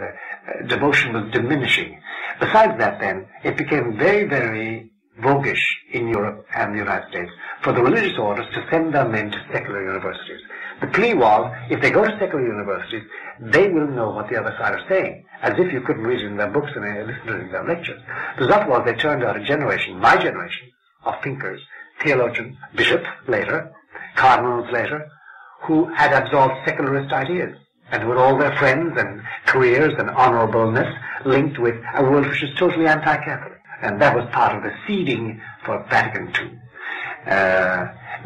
and devotion was diminishing. Besides that, then, it became very, very roguish in Europe and the United States for the religious orders to send their men to secular universities. The plea was, if they go to secular universities, they will know what the other side are saying, as if you couldn't read it in their books and listen to it in their lectures. The result was they turned out a generation, my generation, of thinkers, theologians, bishops later, cardinals later, who had absorbed secularist ideas, and with all their friends and careers and honorableness linked with a world which is totally anti-Catholic. And that was part of the seeding for Vatican II.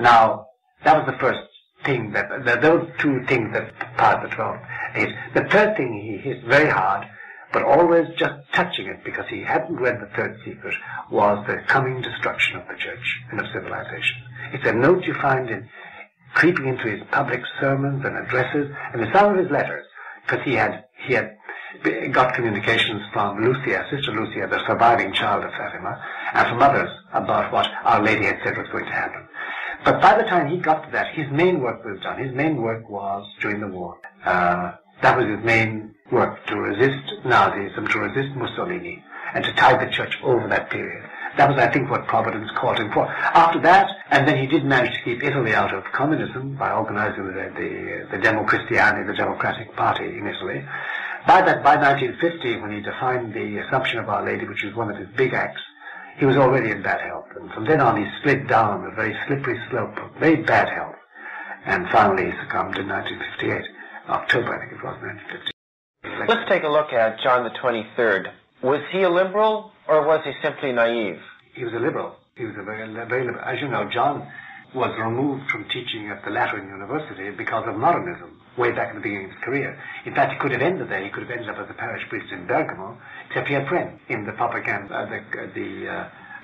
Now, that was the first thing that those two things that Pius the XII hit. The third thing he hit very hard, but always just touching it because he hadn't read the Third Secret, was the coming destruction of the Church and of civilization. It's a note you find in creeping into his public sermons and addresses and in some of his letters, because he had got communications from Lucia, Sister Lucia, the surviving child of Fatima, and from others about what Our Lady had said was going to happen. But by the time he got to that, his main work was done. His main work was during the war. That was his main work, to resist Nazism, to resist Mussolini, and to tide the Church over that period. That was, I think, what Providence called him for. After that, and then he did manage to keep Italy out of communism by organizing the Demo-Christiani, the Democratic Party in Italy. By 1950, when he defined the Assumption of Our Lady, which was one of his big acts, he was already in bad health. And from then on, he slid down a very slippery slope of very bad health. And finally, he succumbed in 1958. October, I think it was, 1958. Let's take a look at John the 23rd. Was he a liberal, or was he simply naive? He was a liberal. He was a very liberal. As you know, John was removed from teaching at the Lateran University because of modernism, way back at the beginning of his career. In fact, he could have ended there. He could have ended up as a parish priest in Bergamo, except he had friends in the propaganda,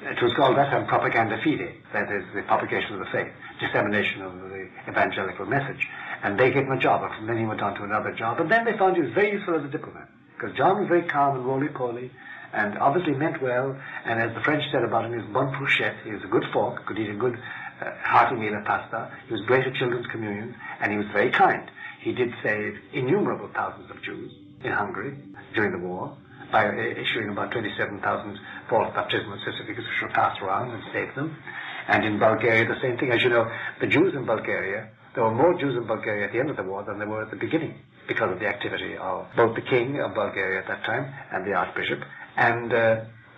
it was called that time Propaganda Fide, that is, the publication of the faith, dissemination of the evangelical message. And they gave him a job, and from then he went on to another job, and then they found he was very useful as a diplomat, because John was very calm and roly-poly, and obviously meant well, and as the French said about him, he was bon pour chef, he was a good fork, could eat a good hearty meal of pasta, he was great at children's communion, and he was very kind. He did save innumerable thousands of Jews in Hungary during the war by issuing about 27,000 false baptismal certificates which were passed around and saved them. And in Bulgaria, the same thing. As you know, the Jews in Bulgaria, there were more Jews in Bulgaria at the end of the war than there were at the beginning because of the activity of both the king of Bulgaria at that time and the archbishop and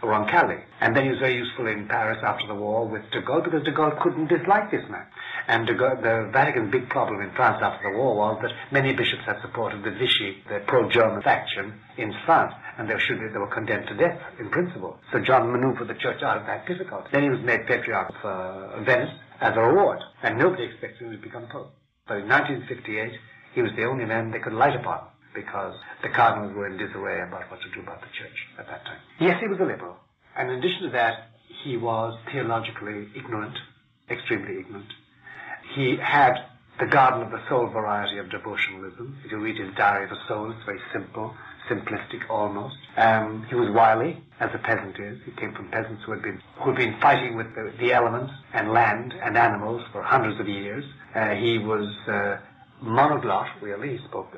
Roncalli. And then he was very useful in Paris after the war with de Gaulle, because de Gaulle couldn't dislike this man. And de Gaulle, the Vatican's big problem in France after the war was that many bishops had supported the Vichy, the pro-German faction in France, and they were condemned to death in principle. So John maneuvered the church out of that difficulty. Then he was made Patriarch of Venice as a reward, and nobody expected him to become Pope. But in 1958, he was the only man they could light upon, because the cardinals were in disarray about what to do about the church at that time. Yes, he was a liberal. And in addition to that, he was theologically ignorant, extremely ignorant. He had the garden of the soul variety of devotionalism. If you read his Diary of the Soul, it's very simple, simplistic almost. He was wily, as a peasant is. He came from peasants who had been fighting with the elements and land and animals for hundreds of years. He was monoglot, really. He spoke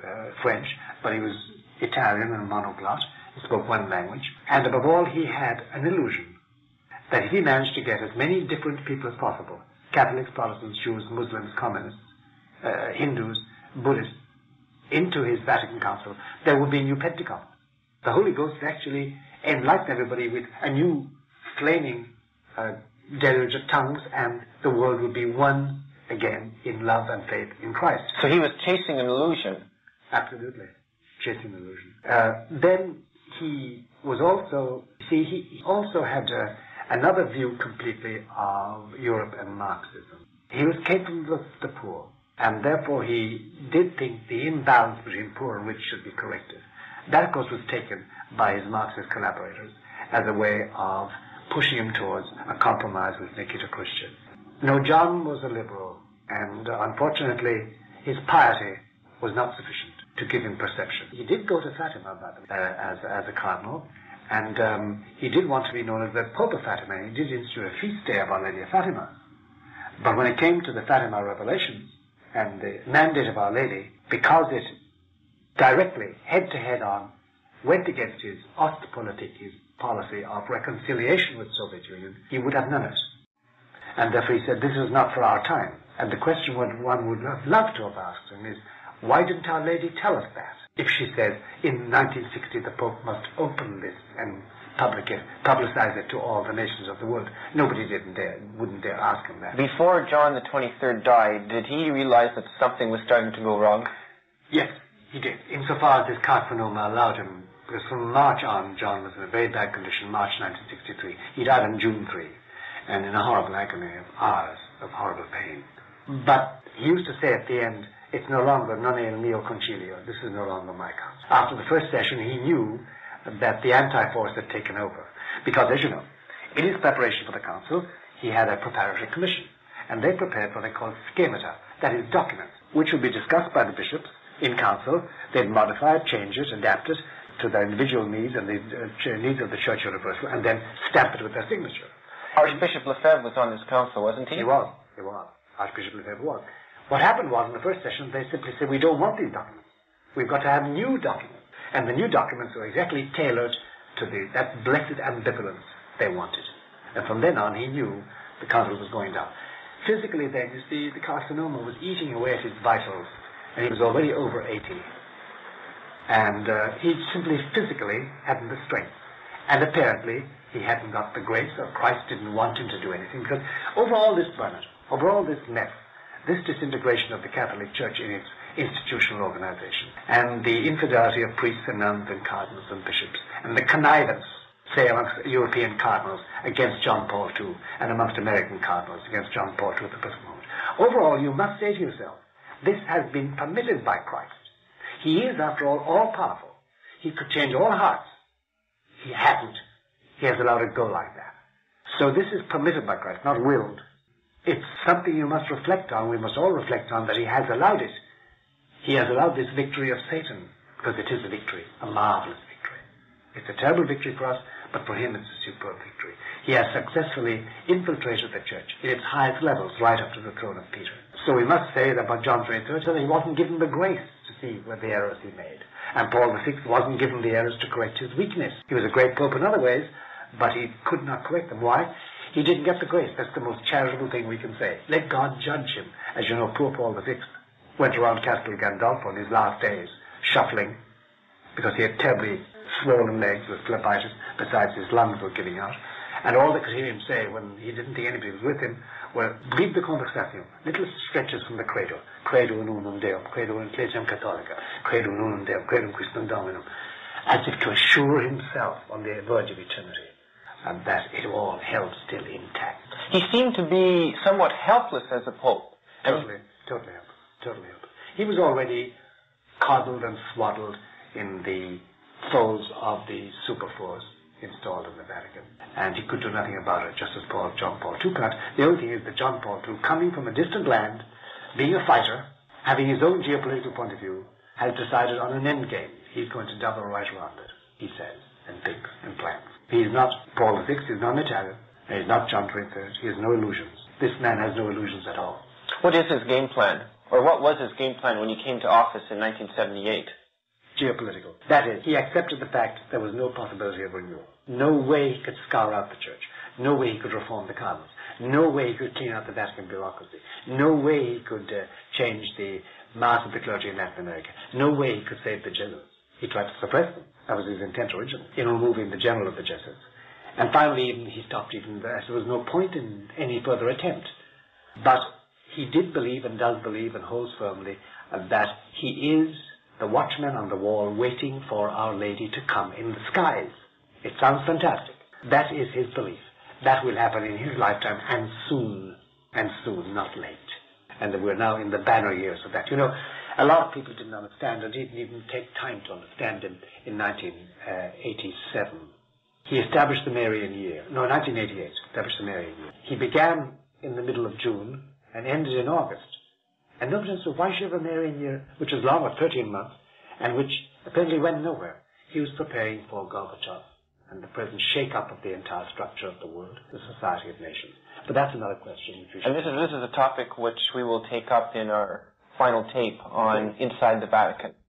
French, but he was Italian and monoglot. He spoke one language. And above all, he had an illusion that if he managed to get as many different people as possible, Catholics, Protestants, Jews, Muslims, communists, Hindus, Buddhists, into his Vatican Council, there would be a new Pentecost. The Holy Ghost actually enlightened everybody with a new flaming deluge of tongues, and the world would be one again in love and faith in Christ. So he was chasing an illusion. Absolutely, chasing an illusion. Then he was also, he also had another view completely of Europe and Marxism. He was capable of the poor, and therefore he did think the imbalance between poor and rich should be corrected. That, of course, was taken by his Marxist collaborators as a way of pushing him towards a compromise with Nikita Khrushchev. No, John was a liberal, and unfortunately his piety was not sufficient to give him perception. He did go to Fatima, by the way, as a cardinal, and he did want to be known as the Pope of Fatima, and he did institute a feast day of Our Lady of Fatima. But when it came to the Fatima revelations and the mandate of Our Lady, because it directly, head-to-head on went against his Ostpolitik, his policy of reconciliation with the Soviet Union, he would have none of it. And therefore he said, this is not for our time. And the question one would have loved to have asked him is, why didn't Our Lady tell us that? If she says, in 1960 the Pope must open this and publicize it to all the nations of the world, nobody wouldn't dare ask him that. Before John the 23rd died, did he realize that something was starting to go wrong? Yes, he did, insofar as his carcinoma allowed him, because from March on, John was in a very bad condition, March 1963. He died on June 3, and in a horrible agony of hours of horrible pain. But he used to say at the end, it's no longer non il mio concilio, this is no longer my council. After the first session, he knew that the anti-force had taken over, because, as you know, in his preparation for the council, he had a preparatory commission, and they prepared what they called schemata, that is, documents, which would be discussed by the bishops in council. They'd modify it, change it, adapt it to their individual needs and the needs of the Church Universal, and then stamp it with their signature. Archbishop Lefebvre was on this council, wasn't he? He was. Archbishop Lefebvre was. What happened was, in the first session, they simply said, we don't want these documents. We've got to have new documents. And the new documents were exactly tailored to that blessed ambivalence they wanted. And from then on, he knew the council was going down. Physically then, you see, the carcinoma was eating away at his vitals, and he was already over 80. And he simply physically hadn't the strength. And apparently, he hadn't got the grace, or Christ didn't want him to do anything, because over all this burnout, over all this mess, this disintegration of the Catholic Church in its institutional organization, and the infidelity of priests and nuns and cardinals and bishops, and the connivance, say, amongst European cardinals against John Paul II, and amongst American cardinals against John Paul II at the present moment. Overall, you must say to yourself, this has been permitted by Christ. He is, after all powerful. He could change all hearts. He hasn't. He has allowed it go like that. So this is permitted by Christ, not willed. It's something you must reflect on, we must all reflect on, that he has allowed it. He has allowed this victory of Satan, because it is a victory, a marvelous victory. It's a terrible victory for us, but for him it's a superb victory. He has successfully infiltrated the Church in its highest levels, right up to the throne of Peter. So we must say that by John 23rd, that he wasn't given the grace to see what the errors he made. And Paul VI wasn't given the errors to correct his weakness. He was a great pope in other ways, but he could not correct them. Why? He didn't get the grace. That's the most charitable thing we can say. Let God judge him. As you know, poor Paul VI went around Castle Gandolfo on his last days, shuffling, because he had terribly swollen legs with phlebitis, besides his lungs were giving out. And all they could hear him say, when he didn't think anybody was with him, were, brief de conversation, little stretches from the credo. Credo in unum Deum, credo in ecclesiam catholica, credo in unum Deum, credo in Christum Dominum, as if to assure himself on the verge of eternity, and that it all held still intact. He seemed to be somewhat helpless as a pope. Totally helpless. Totally helpless. He was already coddled and swaddled in the folds of the superforce installed in the Vatican. And he could do nothing about it, just as John Paul II could. The only thing is that John Paul II, coming from a distant land, being a fighter, having his own geopolitical point of view, has decided on an end game. He's going to double right around it, he says, and thinks and plans. He's not Paul VI, he's not an Italian, he's not John 23rd, he has no illusions. This man has no illusions at all. What is his game plan? Or what was his game plan when he came to office in 1978? Geopolitical. That is, he accepted the fact there was no possibility of renewal. No way he could scour out the Church. No way he could reform the cardinals. No way he could clean out the Vatican bureaucracy. No way he could change the mass of the clergy in Latin America. No way he could save the Jesuits. He tried to suppress them. That was his intent originally, in removing the general of the Jesuits. And finally, he stopped even there. There was no point in any further attempt. But he did believe and does believe and holds firmly that he is the watchman on the wall waiting for Our Lady to come in the skies. It sounds fantastic. That is his belief. That will happen in his lifetime, and soon, not late. And we're now in the banner years of that. You know, a lot of people didn't understand, or didn't even take time to understand him in 1987. He established the Marian Year. No, 1988, established the Marian Year. He began in the middle of June and ended in August. And nobody understood why she had a Marian Year, which was long, 13 months, and which apparently went nowhere. He was preparing for Gorbachev and the present shake-up of the entire structure of the world, the Society of Nations. But that's another question. And this is a topic which we will take up in our final tape on Inside the Vatican.